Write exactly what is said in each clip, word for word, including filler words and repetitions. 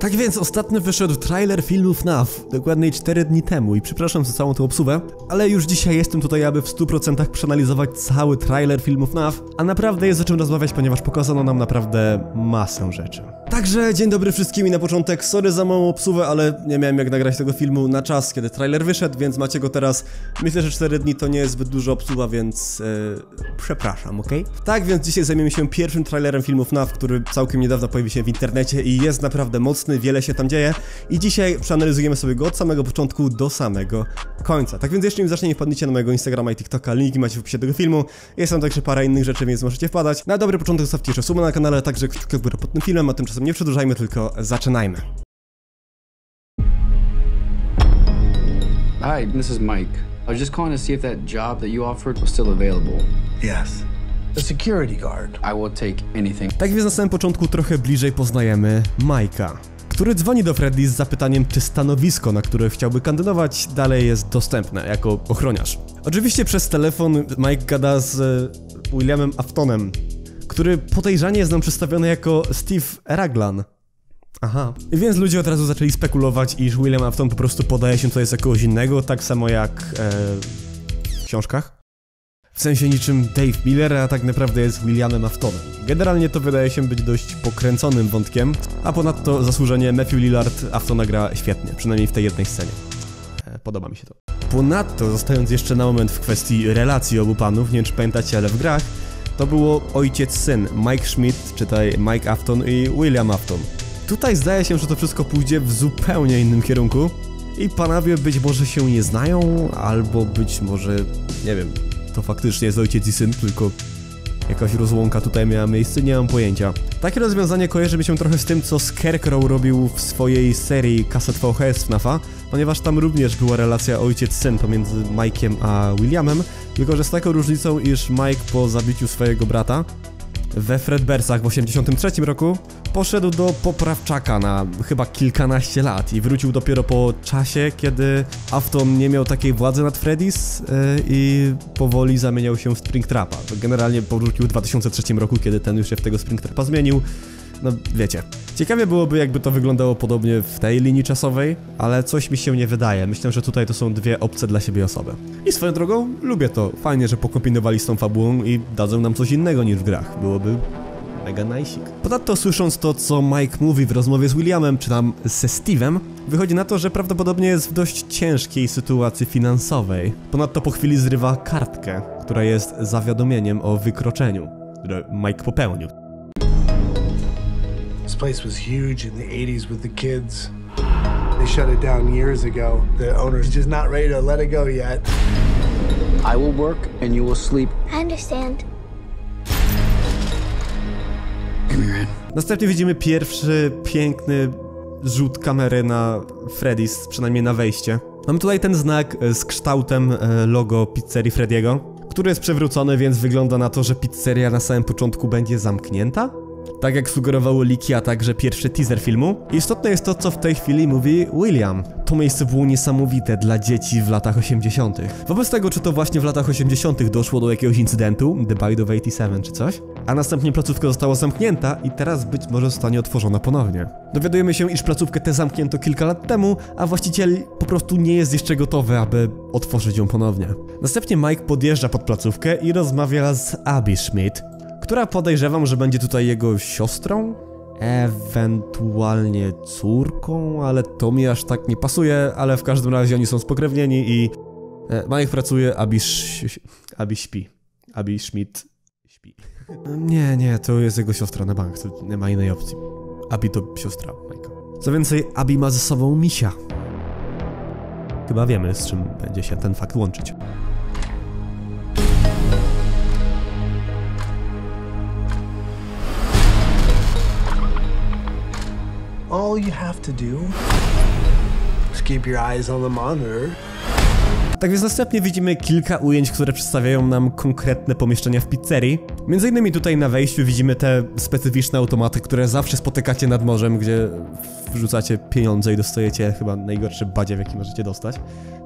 Tak więc ostatnio wyszedł trailer filmu F NAF, dokładnie cztery dni temu i przepraszam za całą tą obsuwę, ale już dzisiaj jestem tutaj, aby w stu procentach przeanalizować cały trailer filmu F NAF, a naprawdę jest o czym rozmawiać, ponieważ pokazano nam naprawdę masę rzeczy. Także dzień dobry wszystkim i na początek sorry za małą obsuwę, ale nie miałem jak nagrać tego filmu na czas, kiedy trailer wyszedł, więc macie go teraz. Myślę, że cztery dni to nie jest zbyt dużo obsuwa, więc yy, przepraszam, ok? Tak więc dzisiaj zajmiemy się pierwszym trailerem filmu F NAF, który całkiem niedawno pojawił się w internecie i jest naprawdę mocny. Wiele się tam dzieje i dzisiaj przeanalizujemy sobie go od samego początku do samego końca. Tak więc jeszcze nim zacznie, nie wpadnijcie na mojego Instagrama i TikToka, linki macie w opisie tego filmu. Jest tam także parę innych rzeczy, więc możecie wpadać. Na dobry początek zostawcie jeszcze sumę na kanale, także kciuki w górę pod tym filmem, a tymczasem nie przedłużajmy, tylko zaczynajmy. Hi, this is Mike. I was just calling to see if that job that you offered was still available. Yes. The security guard. I will take anything. Tak więc na samym początku trochę bliżej poznajemy Mike'a, który dzwoni do Freddy z zapytaniem, czy stanowisko, na które chciałby kandydować, dalej jest dostępne jako ochroniarz. Oczywiście przez telefon Mike gada z Williamem Aftonem, który podejrzanie jest nam przedstawiony jako Steve Raglan. Aha. I więc ludzie od razu zaczęli spekulować, iż William Afton po prostu podaje się tutaj za kogoś innego, tak samo jak e, w książkach. W sensie niczym Dave Miller, a tak naprawdę jest Williamem Aftonem. Generalnie to wydaje się być dość pokręconym wątkiem, a ponadto zasłużenie Matthew Lillard Aftona gra świetnie, przynajmniej w tej jednej scenie. Podoba mi się to. Ponadto, zostając jeszcze na moment w kwestii relacji obu panów, nie wiem czy pamiętacie, ale w grach, to było ojciec-syn Mike Schmidt, czytaj Mike Afton i William Afton. Tutaj zdaje się, że to wszystko pójdzie w zupełnie innym kierunku i panowie być może się nie znają, albo być może, nie wiem, to faktycznie jest ojciec i syn, tylko jakaś rozłąka tutaj miała miejsce, nie mam pojęcia. Takie rozwiązanie kojarzy mi się trochę z tym, co Scarecrow robił w swojej serii kaset V H S F NAF-a, ponieważ tam również była relacja ojciec-syn pomiędzy Mike'iem a Williamem, tylko że z taką różnicą, iż Mike po zabiciu swojego brata we Fredbearsach w osiemdziesiątym trzecim roku poszedł do poprawczaka na chyba kilkanaście lat i wrócił dopiero po czasie, kiedy Afton nie miał takiej władzy nad Freddy's yy, i powoli zamieniał się w Springtrapa. Generalnie powrócił w dwa tysiące trzecim roku, kiedy ten już się w tego Springtrapa zmienił. No wiecie. Ciekawie byłoby, jakby to wyglądało podobnie w tej linii czasowej, ale coś mi się nie wydaje. Myślę, że tutaj to są dwie obce dla siebie osoby. I swoją drogą, lubię to. Fajnie, że pokombinowali z tą fabułą i dadzą nam coś innego niż w grach. Byłoby mega najsik. Ponadto słysząc to, co Mike mówi w rozmowie z Williamem, czy tam ze Steve'em, wychodzi na to, że prawdopodobnie jest w dość ciężkiej sytuacji finansowej. Ponadto po chwili zrywa kartkę, która jest zawiadomieniem o wykroczeniu, które Mike popełnił. This place was huge in the eighties with the kids. They shut it down years ago. The owner's just not ready to let it go yet. I will work and you will sleep. I understand. Come here. Następnie widzimy pierwszy piękny rzut kamery na Freddy's, przynajmniej na wejście. Mamy tutaj ten znak z kształtem logo pizzerii Freddy'ego, który jest przewrócony, więc wygląda na to, że pizzeria na samym początku będzie zamknięta. Tak jak sugerowały leaki, a także pierwszy teaser filmu. Istotne jest to, co w tej chwili mówi William. To miejsce było niesamowite dla dzieci w latach osiemdziesiątych. Wobec tego, czy to właśnie w latach osiemdziesiątych doszło do jakiegoś incydentu, The Bite of osiemdziesiąt siedem czy coś, a następnie placówka została zamknięta i teraz być może zostanie otworzona ponownie. Dowiadujemy się, iż placówkę tę zamknięto kilka lat temu, a właściciel po prostu nie jest jeszcze gotowy, aby otworzyć ją ponownie. Następnie Mike podjeżdża pod placówkę i rozmawia z Abby Schmidt, która podejrzewam, że będzie tutaj jego siostrą, ewentualnie córką, ale to mi aż tak nie pasuje, ale w każdym razie oni są spokrewnieni i Mike pracuje, Abby, Abby śpi. Abby Schmidt śpi. Nie, nie, to jest jego siostra na bank, to nie ma innej opcji. Abby to siostra Mike'a. Co więcej, Abby ma ze sobą misia. Chyba wiemy, z czym będzie się ten fakt łączyć. All you have to do is keep your eyes on the monitor. Tak więc następnie widzimy kilka ujęć, które przedstawiają nam konkretne pomieszczenia w pizzerii. Między innymi tutaj na wejściu widzimy te specyficzne automaty, które zawsze spotykacie nad morzem, gdzie wrzucacie pieniądze i dostajecie chyba najgorszy badziew, jaki możecie dostać.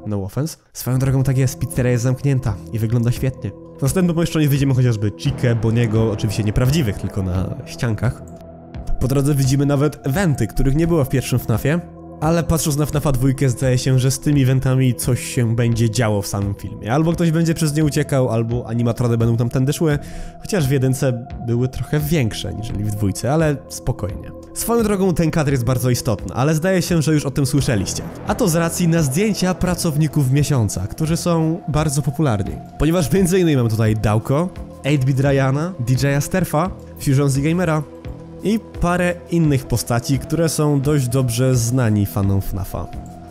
No offense. Swoją drogą tak jest, pizzeria jest zamknięta i wygląda świetnie. W następnym pomieszczeniu widzimy chociażby Chikę, Boniego, oczywiście nieprawdziwych, tylko na ściankach. Po drodze widzimy nawet eventy, których nie było w pierwszym FNAFie, ale patrząc na FNAFa dwójkę zdaje się, że z tymi eventami coś się będzie działo w samym filmie. Albo ktoś będzie przez nie uciekał, albo animatrony będą tamtędy szły, chociaż w jedynce były trochę większe niż w dwójce, ale spokojnie. Swoją drogą ten kadr jest bardzo istotny, ale zdaje się, że już o tym słyszeliście. A to z racji na zdjęcia pracowników miesiąca, którzy są bardzo popularni. Ponieważ między innymi mamy tutaj Daoko, eight bit Ryana, D J Sterfa, Fusion The Gamera i parę innych postaci, które są dość dobrze znani fanom FNAFa.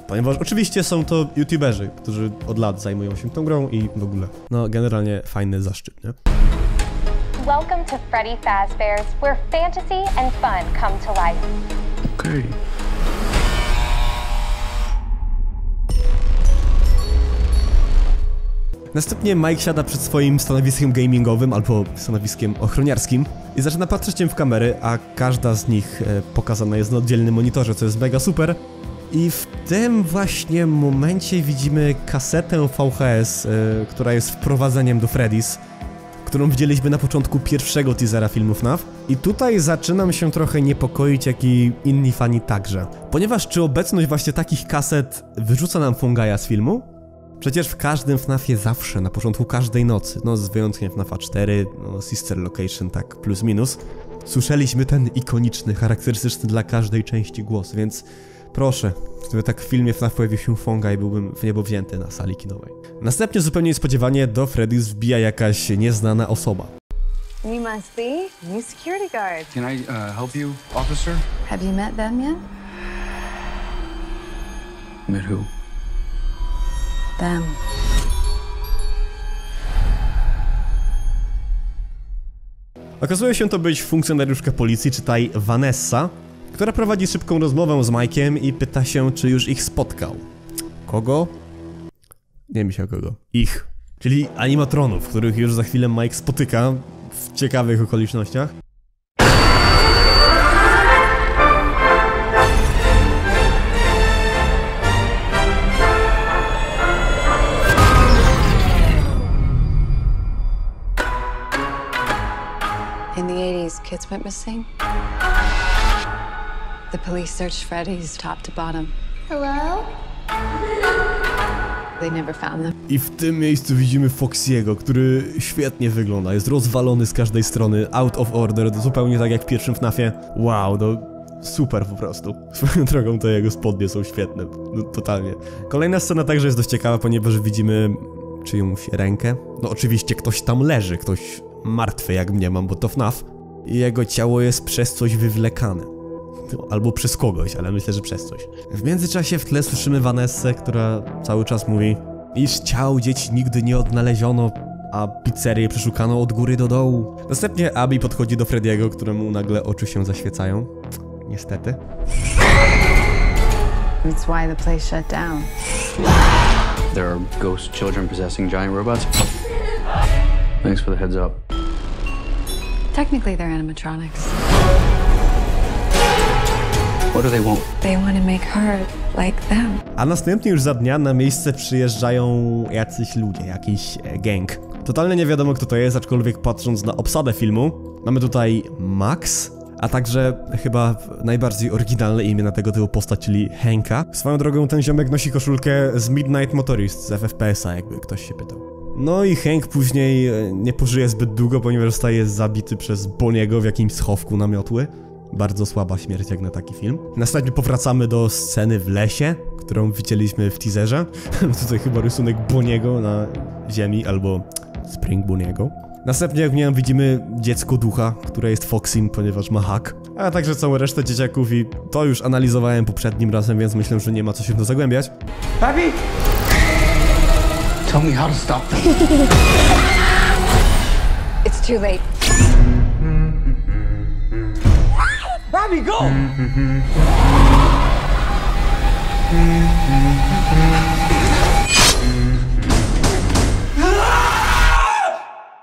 Ponieważ oczywiście są to youtuberzy, którzy od lat zajmują się tą grą i w ogóle. No generalnie fajny zaszczyt, nie? Welcome to Freddy Fazbear's, where fantasy and fun come to life. Okay. Następnie Mike siada przed swoim stanowiskiem gamingowym albo stanowiskiem ochroniarskim i zaczyna patrzeć w kamery, a każda z nich pokazana jest na oddzielnym monitorze, co jest mega super. I w tym właśnie momencie widzimy kasetę V H S, która jest wprowadzeniem do Freddy's, którą widzieliśmy na początku pierwszego teasera filmu FNAF. I tutaj zaczynam się trochę niepokoić, jak i inni fani także. Ponieważ czy obecność właśnie takich kaset wyrzuca nam fungaja z filmu? Przecież w każdym FNAFie zawsze, na początku każdej nocy, no z wyjątkiem FNAFa cztery, no Sister Location, tak plus minus, słyszeliśmy ten ikoniczny, charakterystyczny dla każdej części głos, więc proszę, gdyby tak w filmie FNAF pojawił się fungaj, byłbym w niebo wzięty na sali kinowej. Następnie zupełnie niespodziewanie do Freddy's wbija jakaś nieznana osoba. You must be new security guard. Can I uh, help you, officer? Have you met them yet? Met who? Them. Okazuje się to być funkcjonariuszka policji, czytaj Vanessa, która prowadzi szybką rozmowę z Mike'iem i pyta się, czy już ich spotkał. Kogo? Nie wiem się o kogo. Ich. Czyli animatronów, których już za chwilę Mike spotyka w ciekawych okolicznościach. In the eighties, kids went missing. The police searched Freddy's top to bottom. Hello? They never found them. I w tym miejscu widzimy Foxy'ego, który świetnie wygląda, jest rozwalony z każdej strony, out of order, zupełnie tak jak w pierwszym FNAFie. Wow, no super po prostu. Swoją drogą te jego spodnie są świetne, no totalnie. Kolejna scena także jest dość ciekawa, ponieważ widzimy czyjąś rękę. No oczywiście ktoś tam leży, ktoś martwy jak mniemam, bo to FNAF. I jego ciało jest przez coś wywlekane. Albo przez kogoś, ale myślę, że przez coś. W międzyczasie w tle słyszymy Vanessę, która cały czas mówi, iż ciał dzieci nigdy nie odnaleziono, a pizzerię przeszukano od góry do dołu. Następnie Abby podchodzi do Freddy'ego, któremu nagle oczy się zaświecają. Niestety. That's why the place shut down. There are ghost children possessing giant robots. Thanks for the heads up. Technically they're animatronics. What do they want? They want to make her like them. A następnie już za dnia na miejsce przyjeżdżają jacyś ludzie, jakiś gang. Totalnie nie wiadomo kto to jest, aczkolwiek patrząc na obsadę filmu, mamy tutaj Max, a także chyba najbardziej oryginalne imię na tego typu postać, czyli Henka. Swoją drogą ten ziomek nosi koszulkę z Midnight Motorist, z F F P S-a, jakby ktoś się pytał. No i Hank później nie pożyje zbyt długo, ponieważ zostaje zabity przez Bonniego w jakimś schowku na miotły. Bardzo słaba śmierć jak na taki film. Następnie powracamy do sceny w lesie, którą widzieliśmy w teaserze. Tutaj chyba rysunek Bonniego na ziemi, albo Spring Bonniego. Następnie, jak miałem, widzimy dziecko ducha, które jest Foxym, ponieważ ma hak. A także całą resztę dzieciaków i to już analizowałem poprzednim razem, więc myślę, że nie ma co się w to zagłębiać. Happy! Tell me how to stop them. It's too late. Abby, go!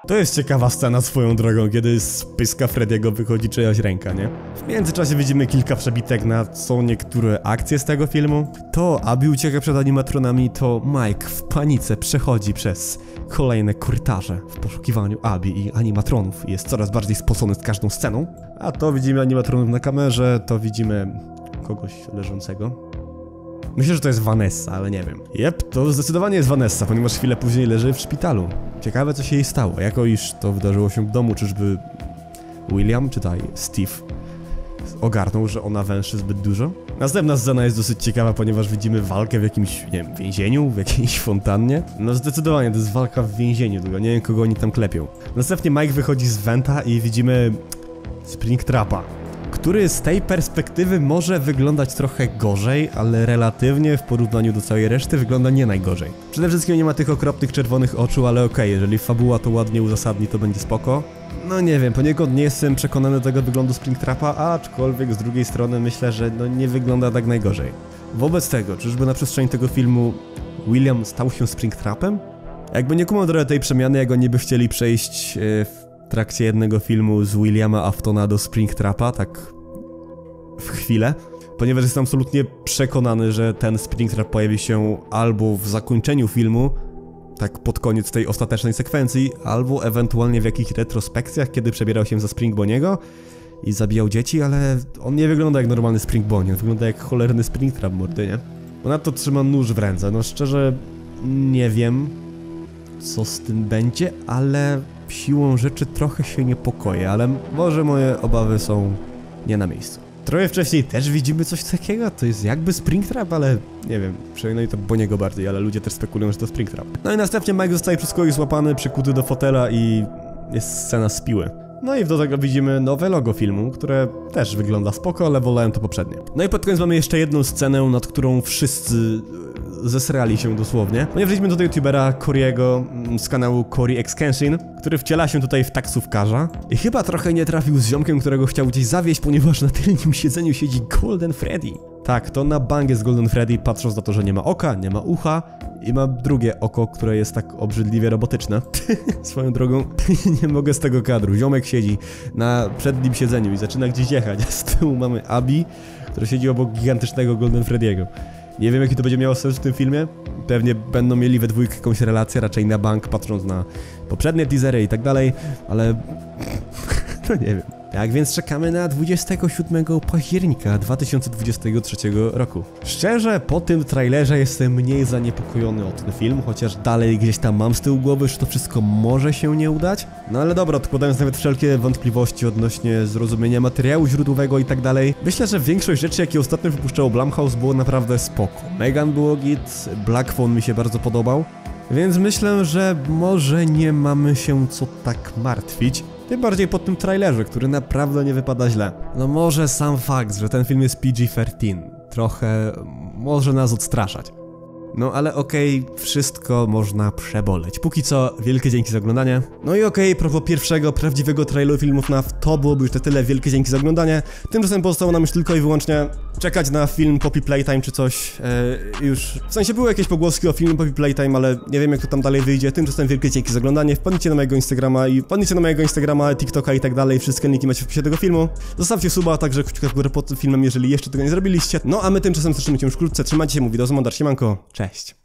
To jest ciekawa scena swoją drogą, kiedy z pyska Freddy'ego wychodzi czyjaś ręka, nie? W międzyczasie widzimy kilka przebitek na są niektóre akcje z tego filmu. To Abby ucieka przed animatronami, to Mike w panice przechodzi przez kolejne korytarze w poszukiwaniu Abby i animatronów. Jest coraz bardziej spocony z każdą sceną. A to widzimy animatronów na kamerze, to widzimy kogoś leżącego. Myślę, że to jest Vanessa, ale nie wiem. Jep, to zdecydowanie jest Vanessa, ponieważ chwilę później leży w szpitalu. Ciekawe, co się jej stało, jako iż to wydarzyło się w domu, czyżby William, czytaj Steve, ogarnął, że ona węszy zbyt dużo? Następna scena jest dosyć ciekawa, ponieważ widzimy walkę w jakimś, nie wiem, więzieniu, w jakiejś fontannie. No zdecydowanie, to jest walka w więzieniu, tylko nie wiem, kogo oni tam klepią. Następnie Mike wychodzi z Venta i widzimy Springtrapa, który z tej perspektywy może wyglądać trochę gorzej, ale relatywnie w porównaniu do całej reszty wygląda nie najgorzej. Przede wszystkim nie ma tych okropnych czerwonych oczu, ale okej, okay, jeżeli fabuła to ładnie uzasadni, to będzie spoko. No nie wiem, poniekąd nie jestem przekonany do tego wyglądu Springtrapa, aczkolwiek z drugiej strony myślę, że no nie wygląda tak najgorzej. Wobec tego, czyżby na przestrzeni tego filmu William stał się Springtrapem? Jakby nie kumam trochę tej przemiany, jak oni by chcieli przejść yy, w trakcie jednego filmu z Williama Aftona do Springtrapa, tak w chwilę, ponieważ jestem absolutnie przekonany, że ten Springtrap pojawi się albo w zakończeniu filmu, tak pod koniec tej ostatecznej sekwencji, albo ewentualnie w jakichś retrospekcjach, kiedy przebierał się za Spring Bonniego i zabijał dzieci, ale on nie wygląda jak normalny Spring Bonnie, on wygląda jak cholerny Springtrap, mordy, nie? Ponadto trzyma nóż w ręce, no szczerze nie wiem, co z tym będzie, ale siłą rzeczy trochę się niepokoję, ale może moje obawy są nie na miejscu. Trochę wcześniej też widzimy coś takiego, to jest jakby Springtrap, ale nie wiem, przynajmniej to Bonniego bardziej, ale ludzie też spekulują, że to Springtrap. No i następnie Mike zostaje przez kogoś złapany, przykuty do fotela i jest scena z piły. No i do tego widzimy nowe logo filmu, które też wygląda spoko, ale wolałem to poprzednie. No i pod koniec mamy jeszcze jedną scenę, nad którą wszyscy zesrali się dosłownie, ponieważ wzięliśmy tutaj youtubera Corey'ego z kanału Corey Excansion, który wciela się tutaj w taksówkarza i chyba trochę nie trafił z ziomkiem, którego chciał gdzieś zawieźć, ponieważ na tylnym siedzeniu siedzi Golden Freddy. Tak, to na bangę z Golden Freddy, patrząc na to, że nie ma oka, nie ma ucha i ma drugie oko, które jest tak obrzydliwie robotyczne. Swoją drogą, nie mogę z tego kadru. Ziomek siedzi na przednim siedzeniu i zaczyna gdzieś jechać, a z tyłu mamy Abby, która siedzi obok gigantycznego Golden Freddy'ego. Nie wiem, jaki to będzie miało sens w tym filmie. Pewnie będą mieli we dwójkę jakąś relację, raczej na bank, patrząc na poprzednie teasery i tak dalej, ale no nie wiem. Tak więc czekamy na dwudziestego siódmego października dwa tysiące dwudziestego trzeciego roku. Szczerze, po tym trailerze jestem mniej zaniepokojony o ten film, chociaż dalej gdzieś tam mam z tyłu głowy, że to wszystko może się nie udać. No ale dobra, odkładając nawet wszelkie wątpliwości odnośnie zrozumienia materiału źródłowego i tak dalej, myślę, że większość rzeczy, jakie ostatnio wypuszczało Blumhouse, było naprawdę spoko. Megan było git, Blackphone mi się bardzo podobał, więc myślę, że może nie mamy się co tak martwić. Tym bardziej pod tym trailerze, który naprawdę nie wypada źle. No może sam fakt, że ten film jest P G thirteen, trochę może nas odstraszać. No ale okej, okay, wszystko można przeboleć. Póki co, wielkie dzięki za oglądanie. No i okej, okay, propos pierwszego prawdziwego traileru filmów F NAF, to byłoby już na tyle, wielkie dzięki za oglądanie. Tymczasem pozostało nam już tylko i wyłącznie czekać na film Poppy Playtime czy coś. Yy, już, w sensie były jakieś pogłoski o filmie Poppy Playtime, ale nie wiem, jak to tam dalej wyjdzie. Tymczasem wielkie dzięki za oglądanie, wpadnijcie na mojego Instagrama i wpadnijcie na mojego Instagrama, TikToka i tak dalej, wszystkie linki macie w opisie tego filmu. Zostawcie suba, a także kciuka w górę pod tym filmem, jeżeli jeszcze tego nie zrobiliście. No a my tymczasem słyszymy się już wkrótce, trzymajcie się, mówi do zobaczenia, siemanko. Cześć.